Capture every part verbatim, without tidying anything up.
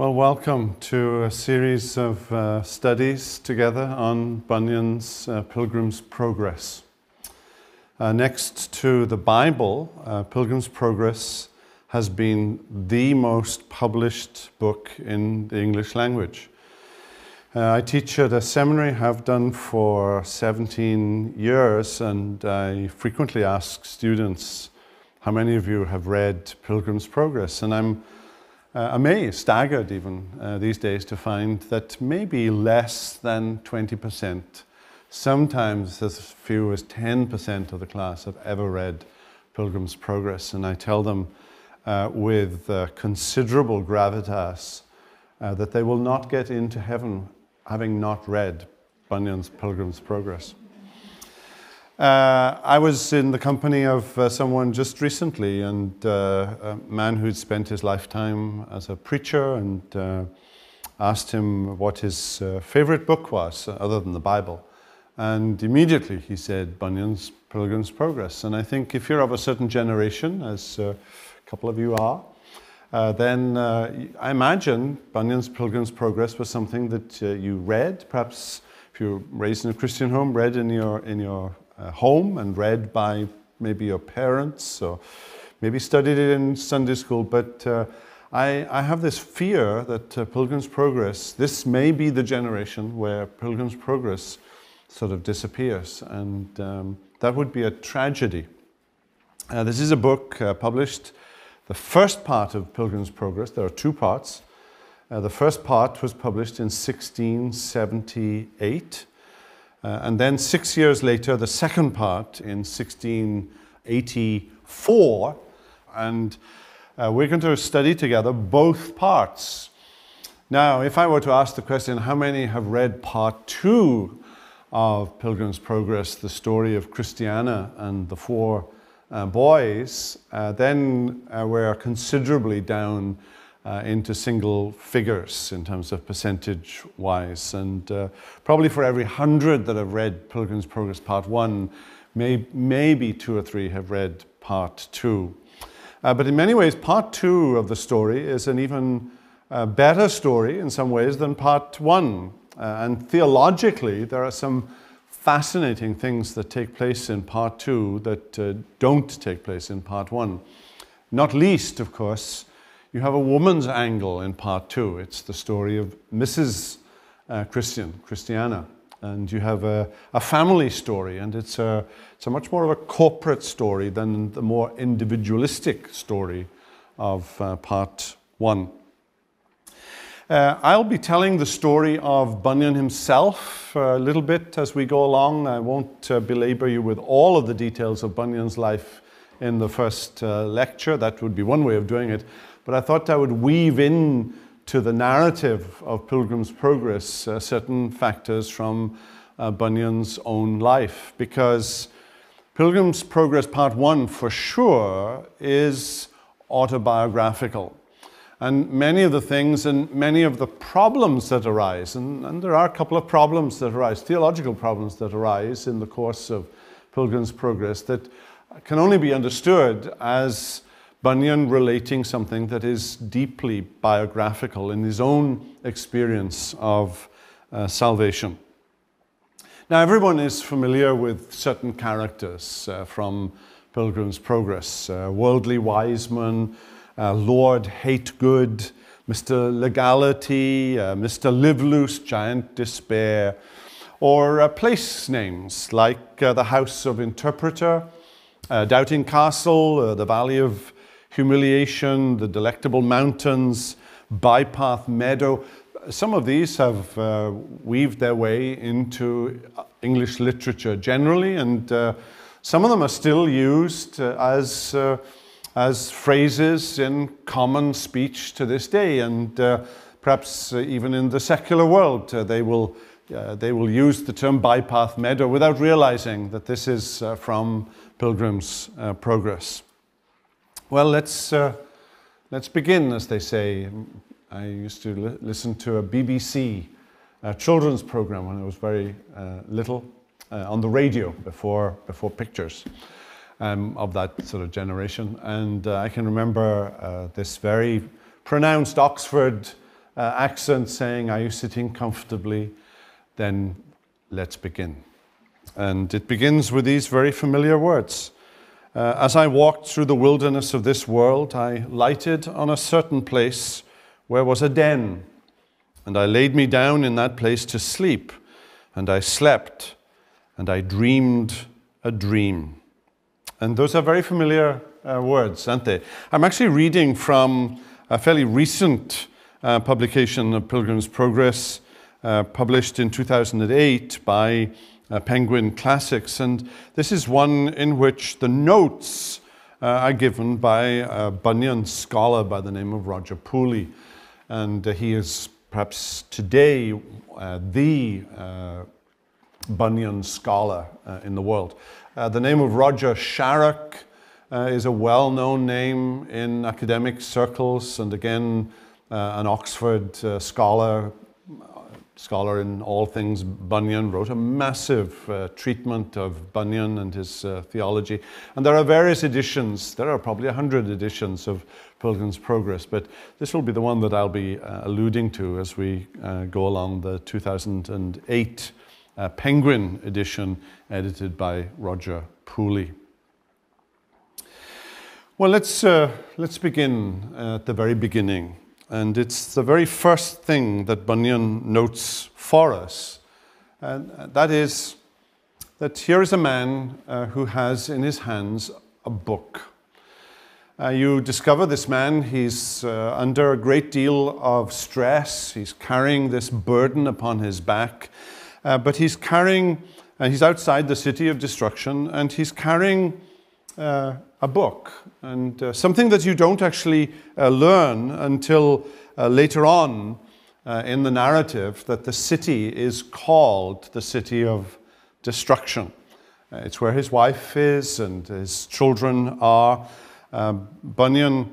Well, welcome to a series of uh, studies together on Bunyan's uh, Pilgrim's Progress. Uh, next to the Bible, uh, Pilgrim's Progress has been the most published book in the English language. Uh, I teach at a seminary, have done for seventeen years, and I frequently ask students, how many of you have read Pilgrim's Progress? And I'm Uh, amazed, staggered even, uh, these days to find that maybe less than twenty percent, sometimes as few as ten percent of the class have ever read Pilgrim's Progress. And I tell them uh, with uh, considerable gravitas uh, that they will not get into heaven having not read Bunyan's Pilgrim's Progress. Uh, I was in the company of uh, someone just recently, and uh, a man who'd spent his lifetime as a preacher, and uh, asked him what his uh, favorite book was, other than the Bible. And immediately he said, Bunyan's Pilgrim's Progress. And I think if you're of a certain generation, as uh, a couple of you are, uh, then uh, I imagine Bunyan's Pilgrim's Progress was something that uh, you read, perhaps if you were raised in a Christian home, read in your, in your home and read by maybe your parents, or maybe studied it in Sunday school. But uh, I, I have this fear that uh, Pilgrim's Progress, this may be the generation where Pilgrim's Progress sort of disappears, and um, that would be a tragedy. Uh, this is a book uh, published, the first part of Pilgrim's Progress, there are two parts. Uh, the first part was published in sixteen seventy-eight. Uh, and then six years later, the second part in sixteen eighty-four, and uh, we're going to study together both parts. Now, if I were to ask the question, how many have read part two of Pilgrim's Progress, the story of Christiana and the four uh, boys, uh, then uh, we're considerably down Uh, into single figures in terms of percentage-wise. And uh, probably for every hundred that have read Pilgrim's Progress Part One, may, maybe two or three have read Part Two. Uh, but in many ways, Part Two of the story is an even uh, better story in some ways than Part One. Uh, and theologically, there are some fascinating things that take place in Part Two that uh, don't take place in Part One. Not least, of course, you have a woman's angle in part two. It's the story of Missus Uh, Christian, Christiana. And you have a, a family story, and it's a, it's a much more of a corporate story than the more individualistic story of uh, part one. Uh, I'll be telling the story of Bunyan himself a little bit as we go along. I won't uh, belabor you with all of the details of Bunyan's life in the first uh, lecture. That would be one way of doing it. But I thought I would weave in to the narrative of Pilgrim's Progress uh, certain factors from uh, Bunyan's own life, because Pilgrim's Progress Part One for sure is autobiographical. And many of the things and many of the problems that arise, and, and there are a couple of problems that arise, theological problems that arise in the course of Pilgrim's Progress that can only be understood as Bunyan relating something that is deeply biographical in his own experience of uh, salvation. Now, everyone is familiar with certain characters uh, from Pilgrim's Progress. Uh, Worldly Wiseman, uh, Lord Hategood, Mister Legality, uh, Mister Liveloose, Giant Despair, or uh, place names like uh, the House of Interpreter, uh, Doubting Castle, uh, the Valley of Humiliation, the Delectable Mountains, Bypath Meadow. Some of these have uh, weaved their way into English literature generally, and uh, some of them are still used uh, as, uh, as phrases in common speech to this day, and uh, perhaps uh, even in the secular world uh, they will, uh, they will use the term Bypath Meadow without realizing that this is uh, from Pilgrim's uh, Progress. Well, let's, uh, let's begin, as they say. I used to li listen to a B B C uh, children's program when I was very uh, little, uh, on the radio before, before pictures. I'm of that sort of generation. And uh, I can remember uh, this very pronounced Oxford uh, accent saying, "Are you sitting comfortably?" Then let's begin. And it begins with these very familiar words. Uh, As I walked through the wilderness of this world, I lighted on a certain place where was a den, and I laid me down in that place to sleep, and I slept, and I dreamed a dream. And those are very familiar uh, words, aren't they? I'm actually reading from a fairly recent uh, publication of Pilgrim's Progress, uh, published in two thousand eight by Uh, Penguin Classics, and this is one in which the notes uh, are given by a Bunyan scholar by the name of Roger Pooley, and uh, he is perhaps today uh, the uh, Bunyan scholar uh, in the world. Uh, the name of Roger Sharrock uh, is a well-known name in academic circles, and again uh, an Oxford uh, scholar, scholar in all things Bunyan, wrote a massive uh, treatment of Bunyan and his uh, theology. And there are various editions, there are probably a hundred editions of Pilgrim's Progress, but this will be the one that I'll be uh, alluding to as we uh, go along, the two thousand eight uh, Penguin edition edited by Roger Pooley. Well, let's, uh, let's begin at the very beginning. And it's the very first thing that Bunyan notes for us, and that is that here is a man uh, who has in his hands a book. Uh, you discover this man, he's uh, under a great deal of stress, he's carrying this burden upon his back, uh, but he's carrying, uh, he's outside the city of destruction, and he's carrying Uh, a book, and uh, something that you don't actually uh, learn until uh, later on uh, in the narrative, that the city is called the City of Destruction. Uh, it's where his wife is and his children are. Uh, Bunyan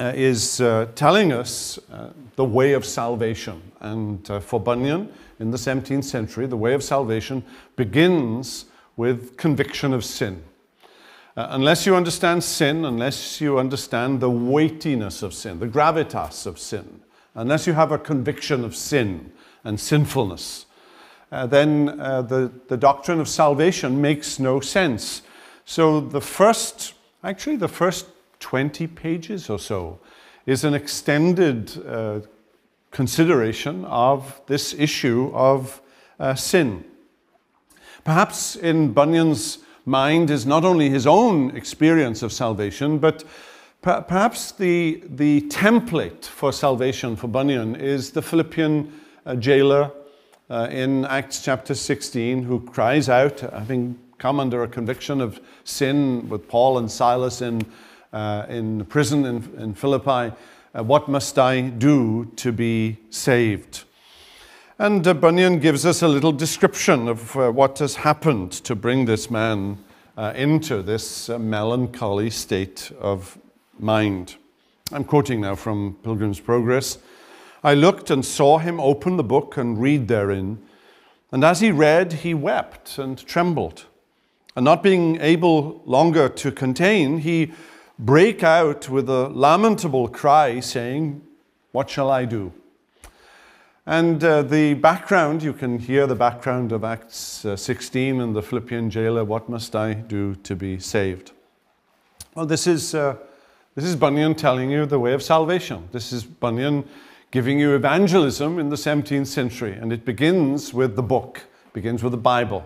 uh, is uh, telling us uh, the way of salvation, and uh, for Bunyan in the seventeenth century, the way of salvation begins with conviction of sin. Uh, unless you understand sin, unless you understand the weightiness of sin, the gravitas of sin, unless you have a conviction of sin and sinfulness, uh, then uh, the, the doctrine of salvation makes no sense. So the first, actually the first twenty pages or so is an extended uh, consideration of this issue of uh, sin. Perhaps in Bunyan's mind is not only his own experience of salvation, but per perhaps the, the template for salvation for Bunyan is the Philippian uh, jailer uh, in Acts chapter sixteen, who cries out, having come under a conviction of sin with Paul and Silas in, uh, in prison in, in Philippi, uh, "What must I do to be saved?" And uh, Bunyan gives us a little description of uh, what has happened to bring this man uh, into this uh, melancholy state of mind. I'm quoting now from Pilgrim's Progress. "I looked and saw him open the book and read therein. And as he read, he wept and trembled. And not being able longer to contain, he brake out with a lamentable cry, saying, 'What shall I do?'" And uh, the background, you can hear the background of Acts uh, sixteen and the Philippian jailer, "What must I do to be saved?" Well, this is, uh, this is Bunyan telling you the way of salvation. This is Bunyan giving you evangelism in the seventeenth century. And it begins with the book, begins with the Bible,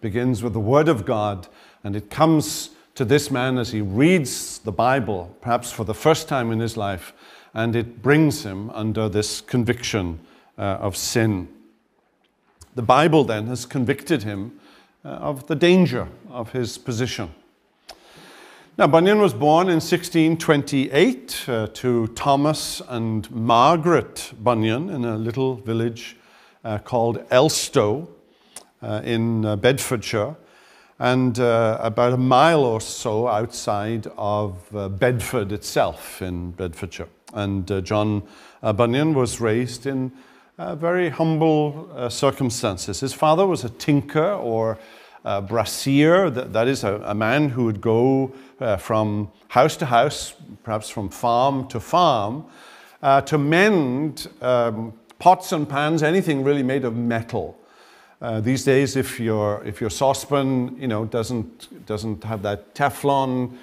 begins with the Word of God. And it comes to this man as he reads the Bible, perhaps for the first time in his life, and it brings him under this conviction Uh, of sin. The Bible then has convicted him uh, of the danger of his position. Now, Bunyan was born in sixteen twenty-eight uh, to Thomas and Margaret Bunyan in a little village uh, called Elstow uh, in uh, Bedfordshire, and uh, about a mile or so outside of uh, Bedford itself in Bedfordshire. And uh, John uh, Bunyan was raised in Uh, very humble uh, circumstances. His father was a tinker or a brassier, that, that is a, a man who would go uh, from house to house, perhaps from farm to farm, uh, to mend um, pots and pans, anything really made of metal. Uh, these days, if your if your saucepan, you know, doesn't doesn't have that Teflon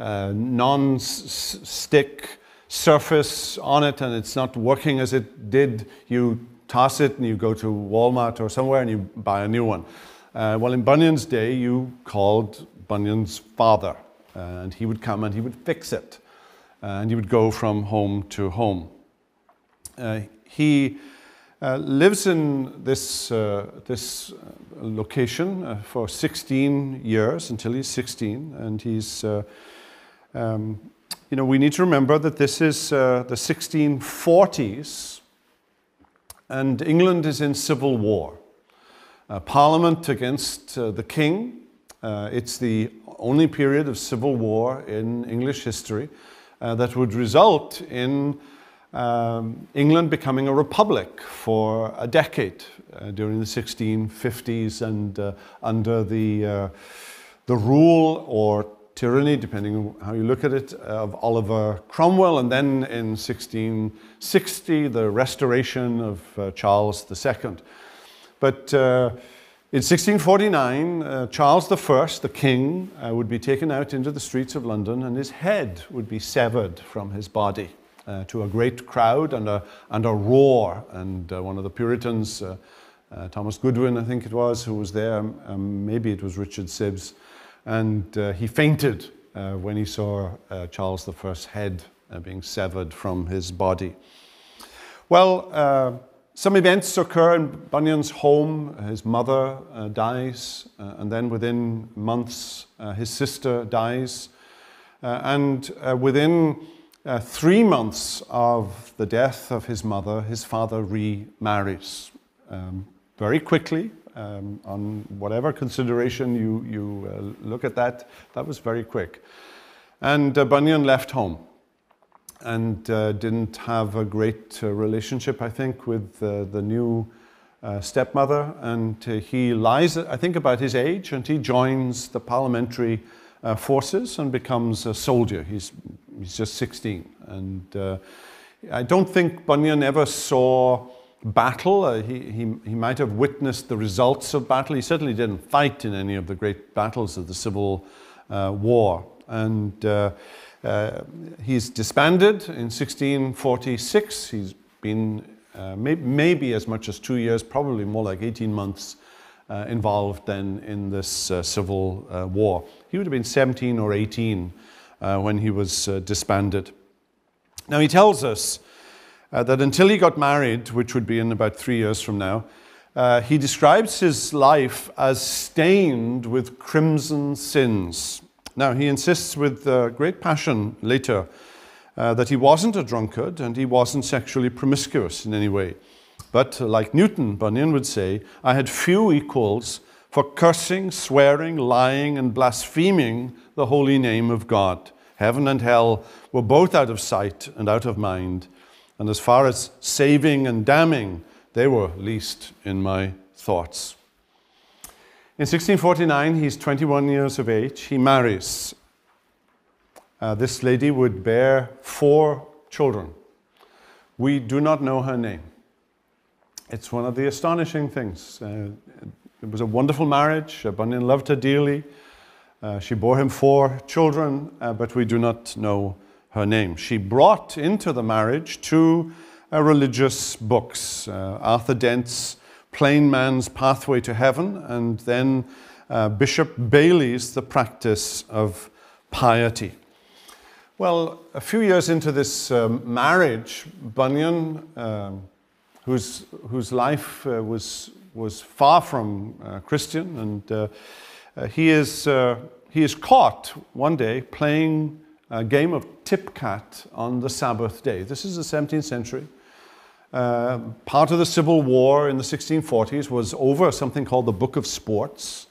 uh, non-stick surface on it, and it's not working as it did, you toss it and you go to Walmart or somewhere and you buy a new one. Uh, well, in Bunyan's day, you called Bunyan's father, and he would come and he would fix it, and he would go from home to home. Uh, he uh, lives in this uh, this location uh, for sixteen years, until he's sixteen, and he's. Uh, um, You know, we need to remember that this is uh, the sixteen forties, and England is in civil war. Uh, Parliament against uh, the king. Uh, it's the only period of civil war in English history uh, that would result in um, England becoming a republic for a decade uh, during the sixteen fifties, and uh, under the uh, the rule or tyranny, depending on how you look at it, of Oliver Cromwell, and then in sixteen sixty, the restoration of uh, Charles the Second. But uh, in sixteen forty-nine, uh, Charles the First, the king, uh, would be taken out into the streets of London, and his head would be severed from his body uh, to a great crowd and a, and a roar. And uh, one of the Puritans, uh, uh, Thomas Goodwin, I think it was, who was there, um, maybe it was Richard Sibbs, and uh, he fainted uh, when he saw uh, Charles the First's head uh, being severed from his body. Well, uh, some events occur in Bunyan's home. His mother uh, dies, uh, and then within months, uh, his sister dies. Uh, and uh, within uh, three months of the death of his mother, his father remarries um, very quickly. Um, on whatever consideration you, you uh, look at that, that was very quick. And uh, Bunyan left home and uh, didn't have a great uh, relationship, I think, with uh, the new uh, stepmother. And uh, he lies, I think, about his age, and he joins the parliamentary uh, forces and becomes a soldier. He's, he's just sixteen. And uh, I don't think Bunyan ever saw battle. Uh, he, he, he might have witnessed the results of battle. He certainly didn't fight in any of the great battles of the Civil uh, War. And uh, uh, he's disbanded in sixteen forty-six. He's been uh, may, maybe as much as two years, probably more like eighteen months uh, involved then in this uh, Civil uh, War. He would have been seventeen or eighteen uh, when he was uh, disbanded. Now he tells us Uh, that until he got married, which would be in about three years from now, uh, he describes his life as stained with crimson sins. Now, he insists with uh, great passion later uh, that he wasn't a drunkard and he wasn't sexually promiscuous in any way. But uh, like Newton, Bunyan would say, "I had few equals for cursing, swearing, lying, and blaspheming the holy name of God. Heaven and hell were both out of sight and out of mind. And as far as saving and damning, they were least in my thoughts." In sixteen forty-nine, he's twenty-one years of age. He marries. Uh, this lady would bear four children. We do not know her name. It's one of the astonishing things. Uh, it was a wonderful marriage. Bunyan loved her dearly. Uh, she bore him four children, uh, but we do not know her name. She brought into the marriage two uh, religious books, uh, Arthur Dent's Plain Man's Pathway to Heaven, and then uh, Bishop Bailey's The Practice of Piety. Well, a few years into this um, marriage, Bunyan, uh, whose, whose life uh, was, was far from uh, Christian, and uh, uh, he, is, uh, he is caught one day playing a game of tip-cat on the Sabbath day. This is the seventeenth century. Uh, part of the Civil War in the sixteen forties was over something called the Book of Sports.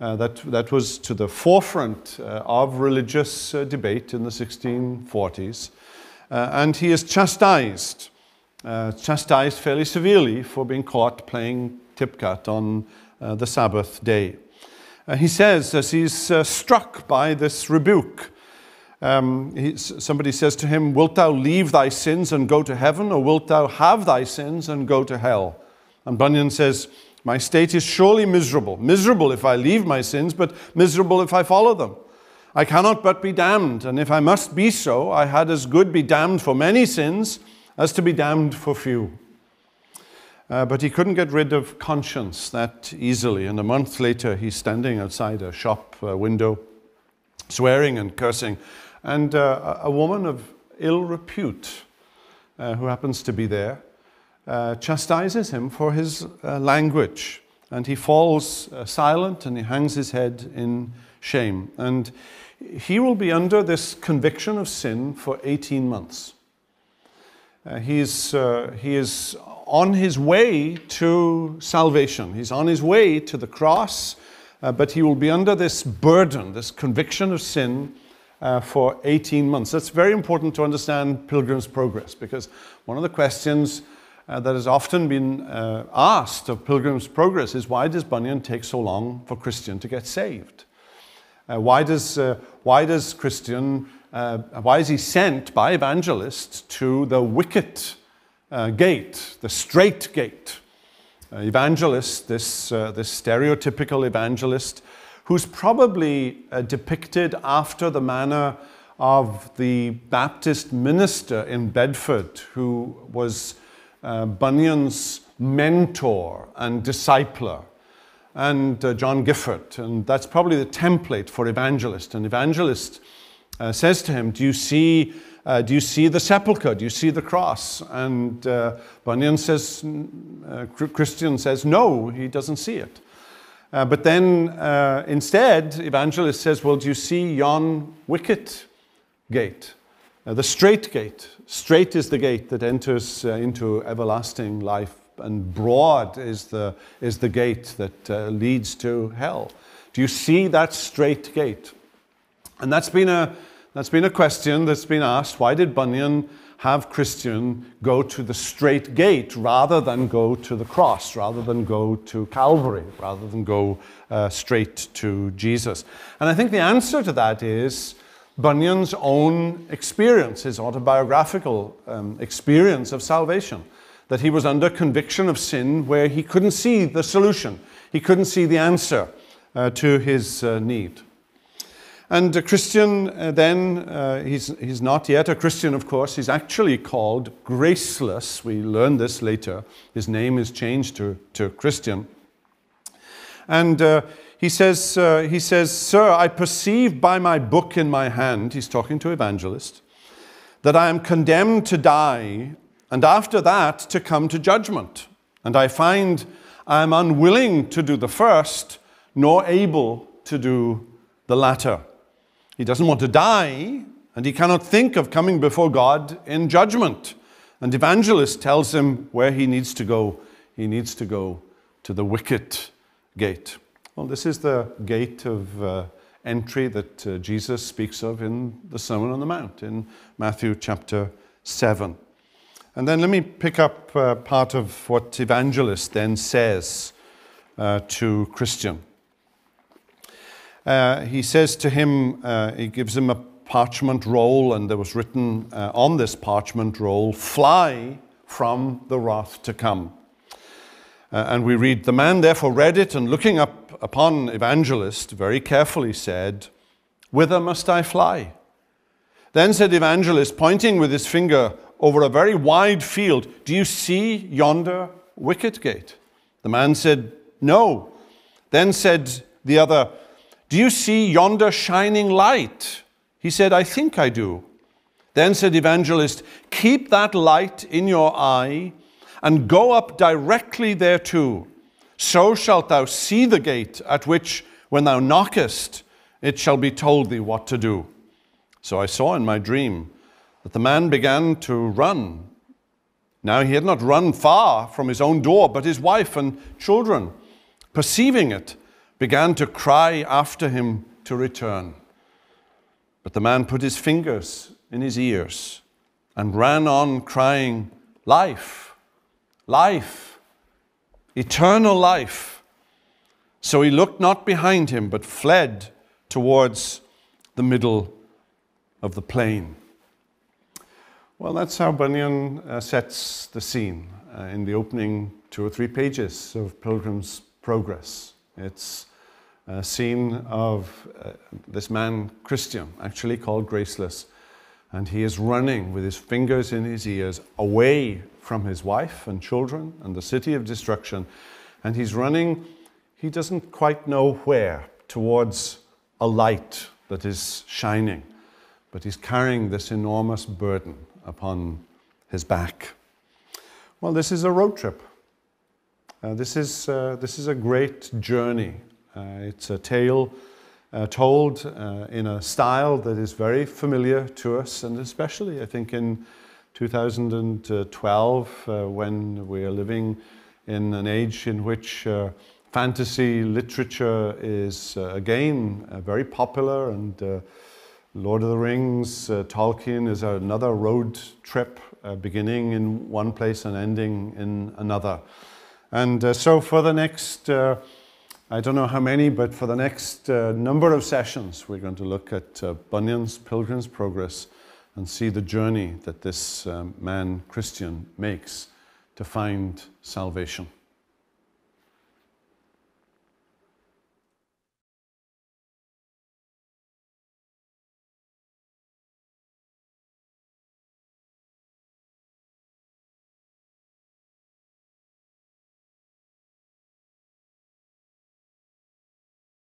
Uh, that, that was to the forefront uh, of religious uh, debate in the sixteen forties. Uh, and he is chastised, uh, chastised fairly severely for being caught playing tip-cat on uh, the Sabbath day. Uh, he says, as he's uh, struck by this rebuke, Um, he, somebody says to him, "Wilt thou leave thy sins and go to heaven, or wilt thou have thy sins and go to hell?" And Bunyan says, "My state is surely miserable, miserable if I leave my sins, but miserable if I follow them. I cannot but be damned, and if I must be so, I had as good be damned for many sins as to be damned for few." Uh, but he couldn't get rid of conscience that easily, and a month later he's standing outside a shop uh, window, swearing and cursing, and uh, a woman of ill repute, uh, who happens to be there, uh, chastises him for his uh, language, and he falls uh, silent, and he hangs his head in shame. And he will be under this conviction of sin for eighteen months. Uh, he's, uh, he is on his way to salvation. He's on his way to the cross, uh, but he will be under this burden, this conviction of sin uh, for eighteen months. That's very important to understand Pilgrim's Progress, because one of the questions uh, that has often been uh, asked of Pilgrim's Progress is, why does Bunyan take so long for Christian to get saved? Uh, why does, uh, why does Christian, uh, why is he sent by evangelists to the wicket uh, gate, the straight gate? Uh, evangelist, this, uh, this stereotypical evangelist, who's probably uh, depicted after the manner of the Baptist minister in Bedford, who was uh, Bunyan's mentor and discipler, and uh, John Gifford, and that's probably the template for evangelist. And evangelist uh, says to him, do you see, uh, do you see the sepulchre? Do you see the cross? And uh, Bunyan says, uh, Christian says, no, he doesn't see it. Uh, but then uh, instead, evangelist says, well, do you see yon wicket gate? Uh, the straight gate. Straight is the gate that enters uh, into everlasting life, and broad is the, is the gate that uh, leads to hell. Do you see that straight gate? And that's been, a, that's been a question that's been asked. Why did Bunyan have Christian go to the straight gate rather than go to the cross, rather than go to Calvary, rather than go uh, straight to Jesus? And I think the answer to that is Bunyan's own experience, his autobiographical um, experience of salvation, that he was under conviction of sin where he couldn't see the solution. He couldn't see the answer uh, to his uh, need. And a Christian uh, then, uh, he's, he's not yet a Christian, of course. He's actually called Graceless. We learn this later. His name is changed to, to Christian. And uh, he says, uh, he says, "Sir, I perceive by my book in my hand," he's talking to evangelist, "that I am condemned to die, and after that to come to judgment. And I find I am unwilling to do the first, nor able to do the latter." He doesn't want to die, and he cannot think of coming before God in judgment. And evangelist tells him where he needs to go. He needs to go to the wicket gate. Well, this is the gate of uh, entry that uh, Jesus speaks of in the Sermon on the Mount in Matthew chapter seven. And then let me pick up uh, part of what evangelist then says uh, to Christian. Uh, he says to him, uh, he gives him a parchment roll, and there was written uh, on this parchment roll, "Fly from the wrath to come." Uh, and we read, "The man therefore read it, and looking up upon evangelist, very carefully said, 'Whither must I fly?' Then said evangelist, pointing with his finger over a very wide field, 'Do you see yonder wicket gate?' The man said, 'No.' Then said the other, 'Do you see yonder shining light?' He said, 'I think I do.' Then said evangelist, 'Keep that light in your eye, and go up directly thereto. So shalt thou see the gate, at which, when thou knockest, it shall be told thee what to do.' So I saw in my dream that the man began to run. Now he had not run far from his own door, but his wife and children, perceiving it, began to cry after him to return. But the man put his fingers in his ears and ran on, crying, 'Life, life, eternal life.' So he looked not behind him, but fled towards the middle of the plain. Well, that's how Bunyan uh, sets the scene uh, in the opening two or three pages of Pilgrim's Progress. It's a scene of uh, this man, Christian, actually called Graceless, and he is running with his fingers in his ears away from his wife and children and the city of destruction. And he's running, he doesn't quite know where, towards a light that is shining, but he's carrying this enormous burden upon his back. Well, this is a road trip. Uh, this is, uh, this is a great journey. Uh, it's a tale uh, told uh, in a style that is very familiar to us, and especially, I think, in two thousand twelve, uh, when we are living in an age in which uh, fantasy literature is, uh, again, uh, very popular, and uh, Lord of the Rings, uh, Tolkien is another road trip, uh, beginning in one place and ending in another. And uh, so for the next, uh, I don't know how many, but for the next uh, number of sessions, we're going to look at uh, Bunyan's Pilgrim's Progress and see the journey that this um, man, Christian, makes to find salvation.